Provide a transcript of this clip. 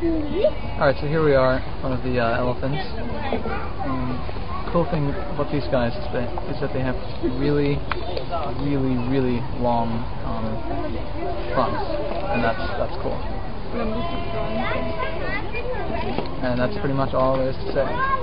Alright, so here we are, one of the elephants. The cool thing about these guys is that they have really, really, really long fronts, and that's cool. And that's pretty much all there is to say.